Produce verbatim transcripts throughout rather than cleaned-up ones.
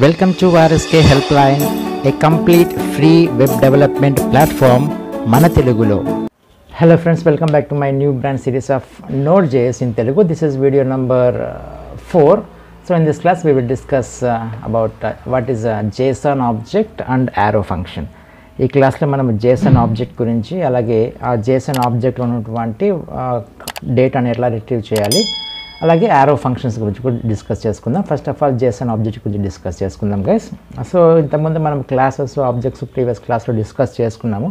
Welcome to R S K Helpline, a complete free web development platform, Mana Telugulo. Hello friends, welcome back to my new brand series of Node.js in Telugu. This is video number uh, four. So in this class we will discuss uh, about uh, what is a JSON object and arrow function. ఈ క్లాస్లో మనం JSON object గురించి, అలాగే ఆ JSON ఆబ్జెక్ట్లో ఉన్నటువంటి డేటాను ఎట్లా రిట్రీవ్ చేయాలి, అలాగే యారో ఫంక్షన్స్ గురించి కూడా డిస్కస్ చేసుకుందాం. First of all JSON object గురించి డిస్కస్ చేసుకుందాం గైస్. సో ఇంతకుముందు మనం క్లాసెస్ ఆబ్జెక్ట్స్ ప్రీవియస్ క్లాస్లో డిస్కస్ చేసుకున్నాము.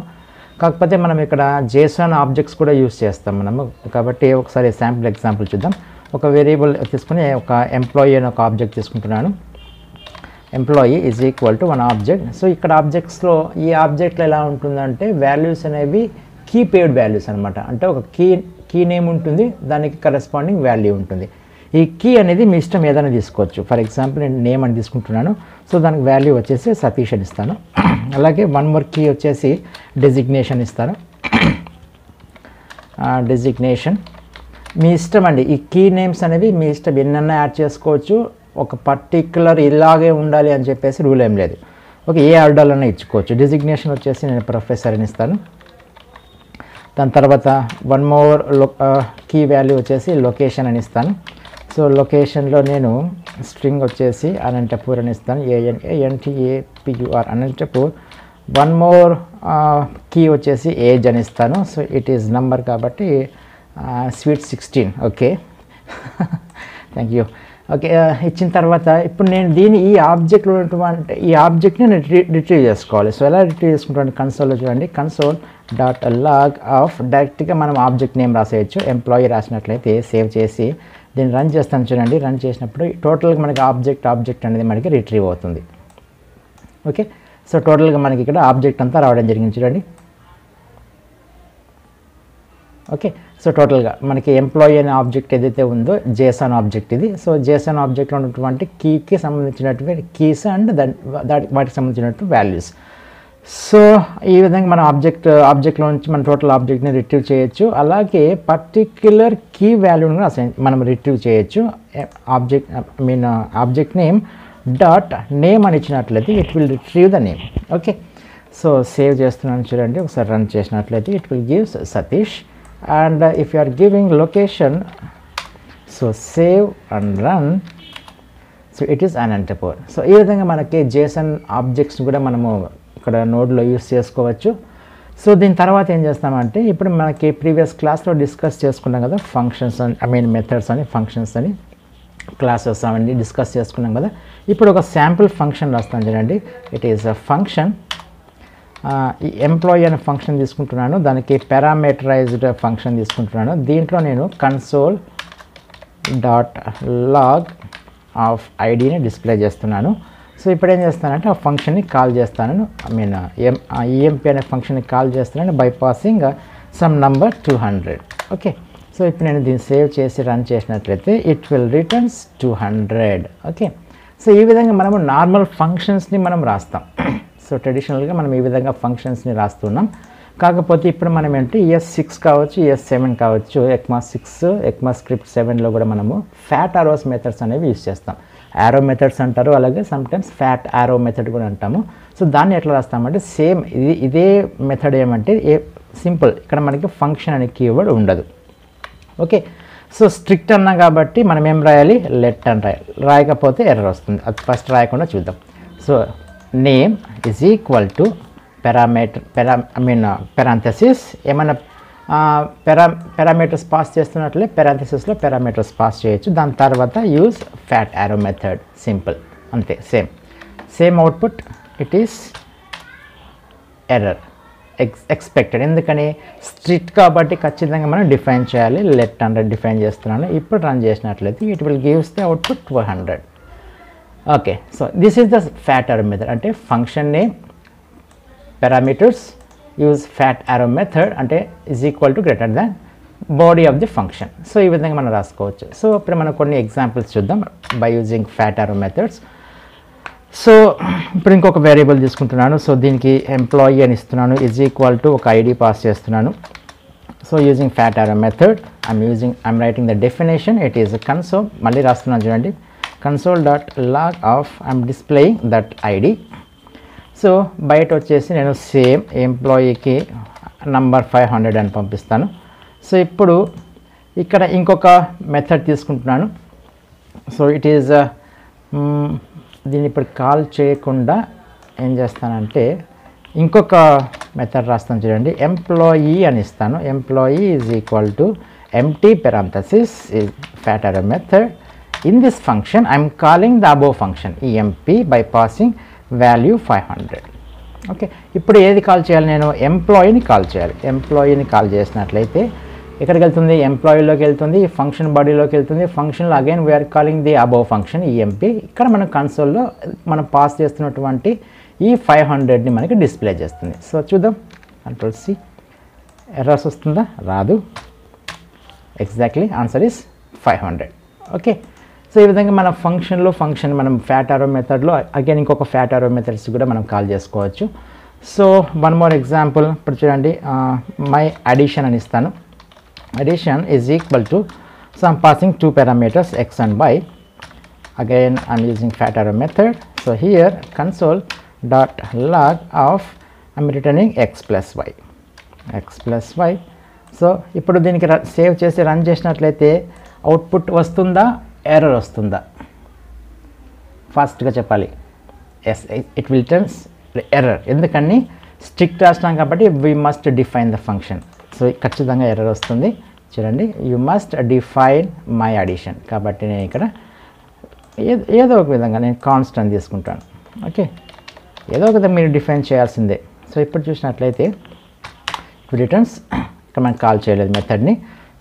కాకపోతే మనం ఇక్కడ JSON ఆబ్జెక్ట్స్ కూడా యూస్ చేస్తాం మనము. కాబట్టి ఒకసారి శాంపుల్ ఎగ్జాంపుల్ చూద్దాం. ఒక వేరియబుల్ తీసుకుని ఒక ఎంప్లాయీ అని ఒక ఆబ్జెక్ట్ తీసుకుంటున్నాను. Employee is equal to one object. So ఇక్కడ ఆబ్జెక్ట్స్లో ఈ ఆబ్జెక్ట్లో ఎలా ఉంటుందంటే వాల్యూస్ అనేవి కీ పేర్డ్ వాల్యూస్ అనమాట. అంటే ఒక కీ కీ నేమ్ ఉంటుంది, దానికి కరెస్పాండింగ్ వాల్యూ ఉంటుంది. ఈ కీ అనేది మీ ఇష్టం ఏదైనా తీసుకోవచ్చు. ఫర్ ఎగ్జాంపుల్ నేను నేమ్ అని తీసుకుంటున్నాను. సో దానికి వాల్యూ వచ్చేసి సతీష్ అని ఇస్తాను. అలాగే వన్ మోర్ కీ వచ్చేసి డెసిగ్నేషన్ ఇస్తాను. డెసిగ్నేషన్ మీ ఇష్టం అండి. ఈ కీ నేమ్స్ అనేవి మీ ఇష్టం, ఎన్నైనా యాడ్ చేసుకోవచ్చు. ఒక పర్టిక్యులర్ ఇలాగే ఉండాలి అని చెప్పేసి రూల్ ఏం లేదు. ఓకే, ఏ ఆర్డర్లోనే ఇచ్చుకోవచ్చు. డెసిగ్నేషన్ వచ్చేసి నేను ప్రొఫెసర్ అని ఇస్తాను. దాని తర్వాత వన్ మోర్ లో కీ వాల్యూ వచ్చేసి లొకేషన్ అని ఇస్తాను. సో లొకేషన్లో నేను స్ట్రింగ్ వచ్చేసి అనంతపూర్ అని ఇస్తాను. ఏఎన్ఏఎన్టీఏపియూఆర్ అనంతపూర్. వన్ మోర్ కీ వచ్చేసి ఏజ్ అని ఇస్తాను. సో ఇట్ ఈజ్ నంబర్ కాబట్టి sweet sixteen. Okay, thank you. Okay, ఇచ్చిన తర్వాత ఇప్పుడు నేను దీన్ని ఈ ఆబ్జెక్ట్లో ఉన్నటువంటి ఈ ఆబ్జెక్ట్ని నేను రిట్రీవ్ చేసుకోవాలి. సో ఎలా రిట్రీవ్ చేసుకుంటాను, కన్సోల్లో చూడండి. కన్సోల్ డాట్ లాగ్ ఆఫ్ డైరెక్ట్గా మనం ఆబ్జెక్ట్ నేమ్ రాసేయచ్చు. ఎంప్లాయీ రాసినట్లయితే సేవ్ చేసి దీన్ని రన్ చేస్తాను చూడండి. రన్ చేసినప్పుడు టోటల్గా మనకి ఆబ్జెక్ట్ ఆబ్జెక్ట్ అనేది మనకి రిట్రీవ్ అవుతుంది. ఓకే, సో టోటల్గా మనకి ఇక్కడ ఆబ్జెక్ట్ అంతా రావడం జరిగింది చూడండి. ఓకే, సో టోటల్గా మనకి ఎంప్లాయీ అనే ఆబ్జెక్ట్ ఏదైతే ఉందో JSON ఆబ్జెక్ట్ ఇది. సో JSON ఆబ్జెక్ట్లో ఉన్నటువంటి కీకి సంబంధించినటువంటి కీస్ అండ్ దాని దాటి వాటికి సంబంధించినటువంటి వాల్యూస్. సో ఈ విధంగా మనం ఆబ్జెక్ట్ ఆబ్జెక్ట్లో నుంచి మనం టోటల్ ఆబ్జెక్ట్ని రిట్రీవ్ చేయొచ్చు. అలాగే పర్టిక్యులర్ కీ వాల్యూని కూడా అసైన్ మనం రిట్రీవ్ చేయొచ్చు. Object I mean object name dot name అని ఇచ్చినట్లయితే it will retrieve the name. Okay, so save చేస్తున్నాను చూడండి. ఒకసారి రన్ చేసినట్లయితే it will gives Satish. And uh, if you are giving location, so save and run, so it is Anantapur. So ee vidhanga manaki JSON objects kuda manamu ikkada node lo use chesukovachu. So din tarvata em chestam ante ippudu manaki previous class lo discuss chesukunnam kada functions and i mean methods ani functions ani classes ani discuss chesukunnam kada. Ippudu oka sample function rastam chudandi. It is a function. ఈ employee అనే function తీసుకుంటున్నాను, దానికి parameterized function తీసుకుంటున్నాను. దీంట్లో నేను console dot log of ఐడిని display చేస్తున్నాను. So ఇప్పుడు ఏం చేస్తానంటే ఆ ఫంక్షన్ని కాల్ చేస్తాను. ఐ మీన్ ఎం ఈఎంపీ అనే ఫంక్షన్ని కాల్ చేస్తున్నాను by passing some number two hundred. Okay, so ఇప్పుడు నేను దీన్ని సేవ్ చేసి రన్ చేసినట్లయితే it will returns two hundred. Okay, so ఈ విధంగా మనము నార్మల్ ఫంక్షన్స్ని మనం రాస్తాం. సో ట్రెడిషనల్గా మనం ఈ విధంగా ఫంక్షన్స్ని రాస్తున్నాం. కాకపోతే ఇప్పుడు మనం ఏంటి ఈఎస్ సిక్స్ కావచ్చు, ఈఎస్ సెవెన్ కావచ్చు, ఎక్మాస్ సిక్స్ ఎక్మాస్క్రిప్ట్ సెవెన్లో కూడా మనము ఫ్యాట్ ఆరోస్ మెథడ్స్ అనేవి యూజ్ చేస్తాం. యారో మెథడ్స్ అంటారు, అలాగే సమ్టైమ్స్ ఫ్యాట్ యారో మెథడ్ కూడా అంటాము. సో దాన్ని ఎట్లా రాస్తామంటే సేమ్ ఇది ఇదే మెథడ్. ఏమంటే ఏ సింపుల్, ఇక్కడ మనకి ఫంక్షన్ అనే కీవర్డ్ ఉండదు. ఓకే, సో స్ట్రిక్ట్ అన్నా కాబట్టి మనం ఏం రాయాలి, లెట్ అని రాయాలి. రాయకపోతే ఎర్రర్ వస్తుంది. అది ఫస్ట్ రాయకుండా చూద్దాం. So name is equal to parameter para I mean parenthesis. ఏమైనా పెరా పారామీటర్స్ పాస్ చేస్తున్నట్లే పెరాంథసిస్లో పారామీటర్స్ పాస్ చేయొచ్చు. దాని తర్వాత use fat arrow method. Simple, అంతే. Same same output, it is error ex expected. ఎందుకని స్ట్రిక్ట్ కాబట్టి ఖచ్చితంగా మనం డిఫైన్ చేయాలి. లెట్ హండ్రెడ్ డిఫైన్ చేస్తున్నాను. ఇప్పుడు రన్ చేసినట్లయితే it will gives the output two hundred. Okay, so this is the fat arrow method. అంటే function name parameters use fat arrow method అంటే is equal to greater than body of the function. So ఈ విధంగా మనం రాసుకోవచ్చు. So ఇప్పుడు మనం కొన్ని examples చూద్దాం by using fat arrow methods. So ఇప్పుడు ఇంకొక వేరియబుల్ తీసుకుంటున్నాను. సో దీనికి ఎంప్లాయీ అని ఇస్తున్నాను. ఈజ్ ఈక్వల్ టు ఒక ఐడి పాస్ చేస్తున్నాను. So using fat arrow method I'm using I'm writing the definition. It is console. మళ్ళీ రాస్తున్నాను చూడండి. console.log of I'm displaying that I D. So byte వచ్చేసి నేను same employee కి number five hundred అని పంపిస్తాను. సో ఇప్పుడు ఇక్కడ ఇంకొక మెథడ్ తీసుకుంటున్నాను. సో ఇట్ ఈజ్ దీన్ని ఇప్పుడు కాల్ చేయకుండా ఏం చేస్తానంటే ఇంకొక మెథడ్ రాస్తాను చూడండి, ఎంప్లాయీ అని ఇస్తాను. Employee is equal to empty parenthesis is fatter a method. In this function I am calling the above function emp by passing value five hundred. Okay, ఇప్పుడు ఏది కాల్ చేయాలి? నేను ఎంప్లాయీని కాల్ చేయాలి. ఎంప్లాయీని కాల్ చేసినట్లయితే ఎక్కడికి వెళ్తుంది? ఎంప్లాయీలోకి వెళ్తుంది, ఫంక్షన్ బాడీలోకి వెళ్తుంది. ఫంక్షన్లో again we are calling the above function EMP. ఇక్కడ మనం కన్సోల్లో మనం పాస్ చేస్తున్నటువంటి ఈ ఫైవ్ హండ్రెడ్ని మనకి డిస్ప్లే చేస్తుంది. సో చూద్దాం, కంట్రోల్ సి, ఎర్రర్స్ వస్తుందా? రాదు. Exactly answer is five hundred. Okay, so ఈ విధంగా మన ఫంక్షన్లో ఫంక్షన్ మనం ఫ్యాట్ ఆరో మెథడ్లో అగైన్ ఇంకొక ఫ్యాట్ ఆరో మెథడ్స్ కూడా మనం కాల్ చేసుకోవచ్చు. సో వన్ మోర్ ఎగ్జాంపుల్, ఇప్పుడు చూడండి మై అడిషన్ అని ఇస్తాను. Addition is equal to, so I am passing two parameters x and y. Again I am using fat arrow method. So here console dot log of I am returning x plus y, x plus y. So ఇప్పుడు దీనికి save చేసి run చేసినట్లయితే output వస్తుందా, error వస్తుందా? ఫాస్ట్గా చెప్పాలి, yes it will turns error. ఎందుకని strict రాసినాం కాబట్టి we must define the function. So ఖచ్చితంగా ఎర్రర్ వస్తుంది. చూడండి, you must define my addition. కాబట్టి నేను ఇక్కడ ఏదో ఒక విధంగా నేను కాన్స్టెంట్ తీసుకుంటాను. ఓకే, ఏదో ఒక విధంగా మీరు డిఫైన్ చేయాల్సిందే. సో ఇప్పుడు చూసినట్లయితే రిటర్న్స్, ఇక్కడ మనం కాల్ చేయలేదు మెథడ్ని.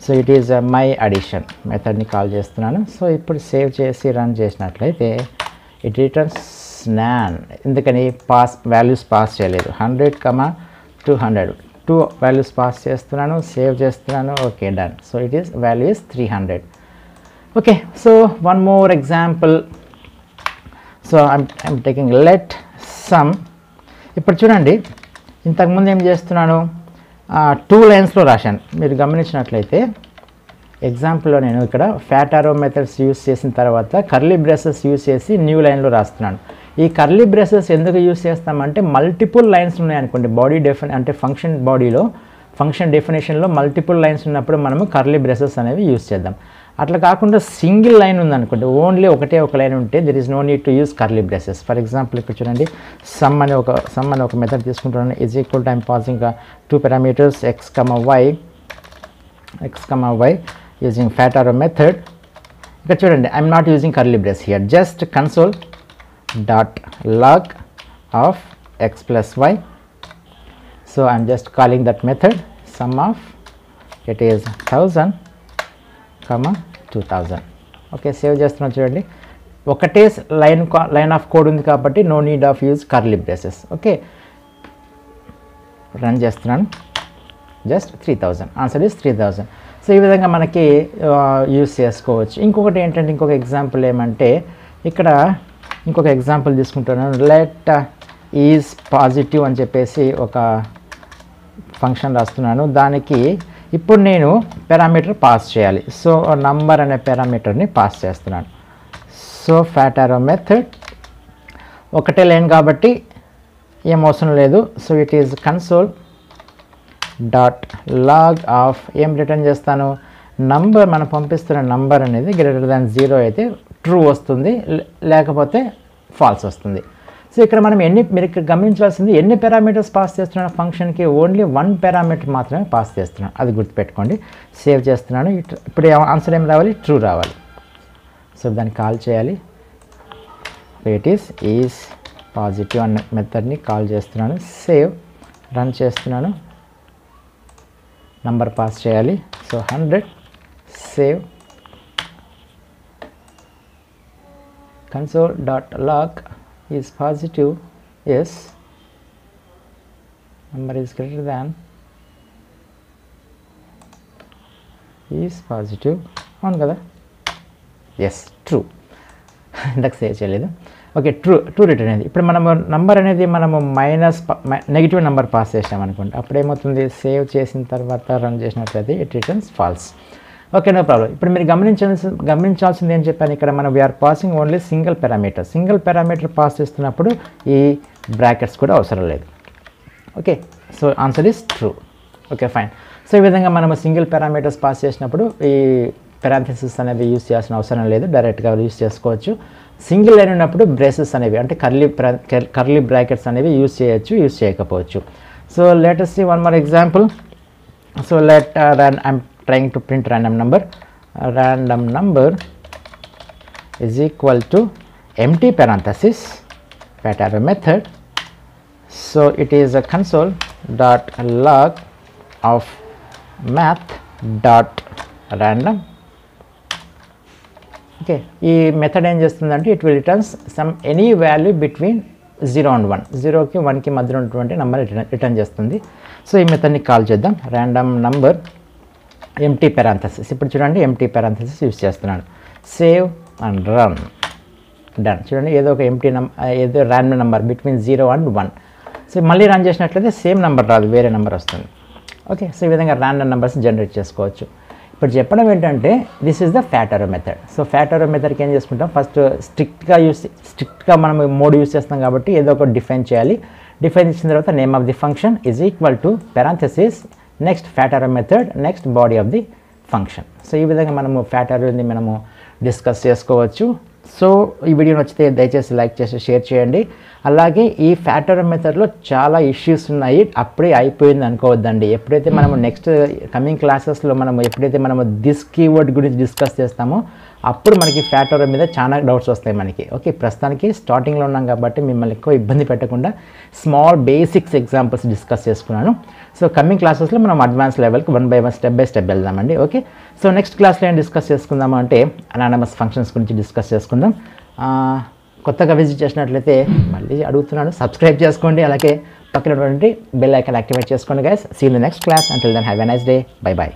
So it is my addition మెథడ్ని కాల్ చేస్తున్నాను. సో ఇప్పుడు సేవ్ చేసి రన్ చేసినట్లయితే ఇట్ రిటర్న్స్ నాన్. ఎందుకని పాస్ వాల్యూస్ పాస్ చేయలేదు. Hundred comma two hundred two values pass చేస్తున్నాను, సేవ్ చేస్తున్నాను. Okay, done. So it is value is three hundred. Okay, so one more example. So I'm I'm taking let sum. ఇప్పుడు చూడండి, ఇంతకుముందు ఏం చేస్తున్నాను, two లైన్స్లో రాశాను. మీరు గమనించినట్లయితే ఎగ్జాంపుల్లో నేను ఇక్కడ ఫ్యాట్ ఆరో మెథడ్స్ యూజ్ చేసిన తర్వాత కర్లీ బ్రేసెస్ యూజ్ చేసి న్యూ లైన్లో రాస్తున్నాను. ఈ కర్లీ బ్రేసెస్ ఎందుకు యూజ్ చేస్తామంటే మల్టిపుల్ లైన్స్ ఉన్నాయనుకోండి బాడీ డెఫిని అంటే ఫంక్షన్ బాడీలో ఫంక్షన్ డెఫినేషన్లో మల్టిపుల్ లైన్స్ ఉన్నప్పుడు మనము కర్లీ బ్రేసెస్ అనేవి యూజ్ చేద్దాం. అట్లా కాకుండా సింగిల్ లైన్ ఉందనుకోండి, ఓన్లీ ఒకటే ఒక లైన్ ఉంటే there is no need to use curly braces. For example ఇక్కడ చూడండి, సమ్ అనే ఒక సమ్ అనే ఒక మెథడ్ తీసుకుంటాను. Is equal to I'm passing two parameters x comma y, x comma y using fat arrow method. ఇక్కడ చూడండి, I'm not using curly brace here, just console dot log of x plus y. So I am just calling that method sum of it is one thousand comma two thousand. Okay, save చేస్తున్నాను చూడండి. ఒకటే line line of code ఉంది కాబట్టి no need of use curly braces. Okay, run చేస్తున్నాను. Just three thousand, answer is three thousand. So ఈ విధంగా మనకి use చేసుకోవచ్చు. ఇంకొకటి ఏంటంటే, ఇంకొక ఎగ్జాంపుల్ ఏమంటే ఇక్కడ ఇంకొక ఎగ్జాంపుల్ తీసుకుంటున్నాను. లెట్ ఈజ్ పాజిటివ్ అని చెప్పేసి ఒక ఫంక్షన్ రాస్తున్నాను. దానికి ఇప్పుడు నేను పారామీటర్ పాస్ చేయాలి. సో నంబర్ అనే పారామీటర్ని పాస్ చేస్తున్నాను. సో ఫ్యాట్ ఆరో మెథడ్ ఒకటే లైన్ కాబట్టి ఏం అవసరం లేదు. So it is console dot log of ఏం రిటర్న్ చేస్తాను, నంబర్ మనం పంపిస్తున్న నంబర్ అనేది గ్రేటర్ దాన్ జీరో అయితే ట్రూ వస్తుంది, లేకపోతే ఫాల్స్ వస్తుంది. సో ఇక్కడ మనం ఎన్ని మీరు ఇక్కడ గమనించాల్సింది ఎన్ని పారామీటర్స్ పాస్ చేస్తున్న ఫంక్షన్కి ఓన్లీ వన్ పారామీటర్ మాత్రమే పాస్ చేస్తున్నాను, అది గుర్తుపెట్టుకోండి. సేవ్ చేస్తున్నాను. ఇప్పుడు ఆన్సర్ ఏం రావాలి, ట్రూ రావాలి. సో దాన్ని కాల్ చేయాలి. ఇట్ ఈస్ ఈజ్ పాజిటివ్ అన్న మెథడ్ని కాల్ చేస్తున్నాను. సేవ్, రన్ చేస్తున్నాను. నంబర్ పాస్ చేయాలి. So hundred, save, console dot log is positive, yes, number is greater than is positive on kada, yes, true. ఇందాక save చేయలేదు. Okay, true true return అనేది. ఇప్పుడు మనము నంబర్ అనేది మనము మైనస్ నెగిటివ్ నెంబర్ పాస్ చేసామనుకోండి, అప్పుడేమవుతుంది, సేవ్ చేసిన తర్వాత రన్ చేసినట్లయితే it returns false. Okay, no problem. Now, we are passing only single parameter. Single parameter passes to brackets. Okay, so answer is true. Okay, fine. So, we have single parameters pass chesinapudu parentheses anevi use cheyasina avasaram ledu, direct ga use chesukochu. Single line unnapudu braces anevi ante curly curly brackets anevi use cheyachu, use cheyakapochu. So let us see one more example. So let uh, run, I'm trying to print random number. Uh, random number is equal to empty parenthesis that I have a method. So it is a console dot log of math dot random. Okay, ee method em chestundante it will returns some any value between zero and one, zero ki one ki madhyalo unnatuvanti number return chestundi. So ee method ni call cheddam, random number empty parenthesis. Ippudu chudandi empty parenthesis use chestunnanu. Save and run. Done. Chudandi edo oka empty num edo random number between zero and one. So malli run chesinatlayite same number raadu, vere number vastundi. Okay, so ee vidhanga random numbers generate chesukochu. But this is the fat arrow method. So fat arrow method can just first strict ka use strict ka manam mode use chestam kabatti edo oka define cheyali. Define chesin tarvata name of the function is equal to parenthesis next fat arrow method next body of the function. So ee vidhanga manamu fat arrow ni manamu discuss chesukovachu. So ee video nachithe dayachesi like chesi share cheyandi. అలాగే ఈ fat array మెథడ్లో చాలా issues ఉన్నాయి, అప్పుడే అయిపోయింది అనుకోవద్దండి. ఎప్పుడైతే మనము next coming క్లాసెస్లో మనము ఎప్పుడైతే మనము దిస్ కీవర్డ్ గురించి డిస్కస్ చేస్తామో అప్పుడు మనకి ఫ్యాట్ అర్రే మీద చాలా డౌట్స్ వస్తాయి మనకి. ఓకే, ప్రస్తుతానికి స్టార్టింగ్లో ఉన్నాం కాబట్టి మిమ్మల్ని ఎక్కువ ఇబ్బంది పెట్టకుండా స్మాల్ బేసిక్స్ ఎగ్జాంపుల్స్ డిస్కస్ చేసుకున్నాను. సో కమింగ్ క్లాసెస్లో మనం అడ్వాన్స్ లెవెల్కి one by one step by step వెళ్దామండి. ఓకే, సో నెక్స్ట్ క్లాస్లో ఏం డిస్కస్ చేసుకుందాము అంటే అనానమస్ ఫంక్షన్స్ గురించి డిస్కస్ చేసుకుందాం. కొత్తగా విజిట్ చేసినట్లయితే మళ్ళీ అడుగుతున్నాను, సబ్స్క్రైబ్ చేసుకోండి. అలాగే పక్కన ఉన్నటువంటి బెల్ ఐకాన్ యాక్టివేట్ చేసుకోండి guys. See you in the next class. Until then have a nice day. Bye by.